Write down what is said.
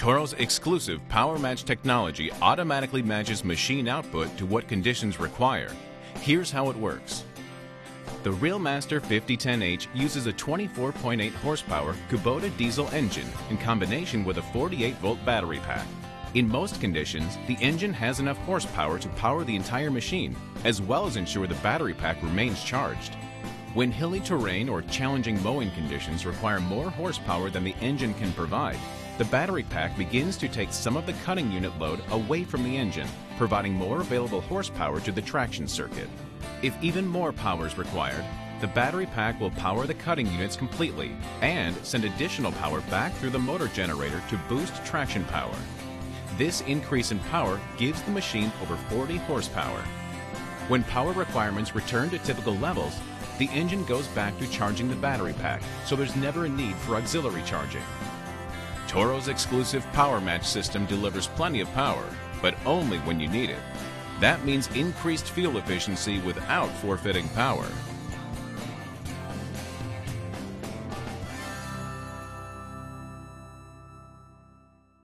Toro's exclusive PowerMatch technology automatically matches machine output to what conditions require. Here's how it works. The Reelmaster 5010H uses a 24.8 horsepower Kubota diesel engine in combination with a 48-volt battery pack. In most conditions, the engine has enough horsepower to power the entire machine, as well as ensure the battery pack remains charged. When hilly terrain or challenging mowing conditions require more horsepower than the engine can provide, the battery pack begins to take some of the cutting unit load away from the engine, providing more available horsepower to the traction circuit. If even more power is required, the battery pack will power the cutting units completely and send additional power back through the motor generator to boost traction power. This increase in power gives the machine over 40 horsepower. When power requirements return to typical levels, the engine goes back to charging the battery pack, so there's never a need for auxiliary charging. Toro's exclusive PowerMatch system delivers plenty of power, but only when you need it. That means increased fuel efficiency without forfeiting power.